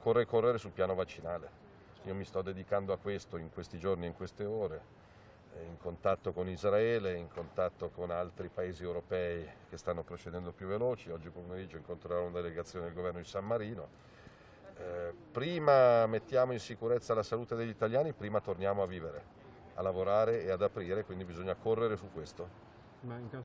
occorre correre sul piano vaccinale. Io mi sto dedicando a questo in questi giorni, in queste ore, in contatto con Israele, in contatto con altri paesi europei che stanno procedendo più veloci. Oggi pomeriggio incontrerò una delegazione del governo di San Marino. Prima mettiamo in sicurezza la salute degli italiani, prima torniamo a vivere, a lavorare e ad aprire, quindi bisogna correre su questo.